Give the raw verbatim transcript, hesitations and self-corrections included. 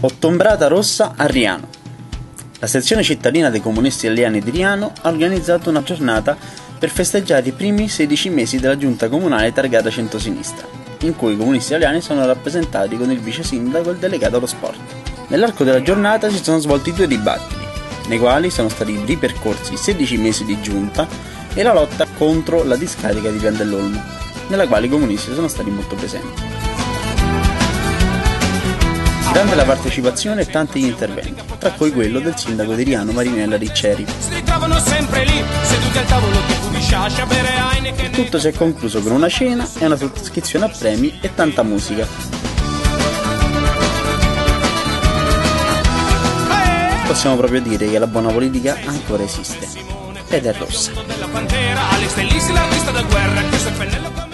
Ottombrata rossa a Riano. La sezione cittadina dei comunisti italiani di Riano ha organizzato una giornata per festeggiare i primi sedici mesi della giunta comunale targata centrosinistra, in cui i comunisti italiani sono rappresentati con il vice sindaco e il delegato allo sport. Nell'arco della giornata si sono svolti due dibattiti, nei quali sono stati ripercorsi i sedici mesi di giunta e la lotta contro la discarica di Pian dell'Olmo, nella quale i comunisti sono stati molto presenti. Grande la partecipazione e tanti gli interventi, tra cui quello del sindaco di Riano Marinella Riccieri. Il tutto si è concluso con una cena e una sottoscrizione a premi e tanta musica. Possiamo proprio dire che la buona politica ancora esiste, ed è rossa.